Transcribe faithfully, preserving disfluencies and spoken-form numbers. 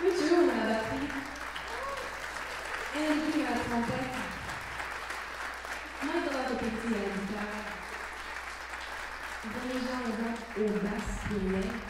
le duo à la batterie et Enrique à la trompette, Michael Adepetit à la guitare, Benjamin Levac au basse-violette.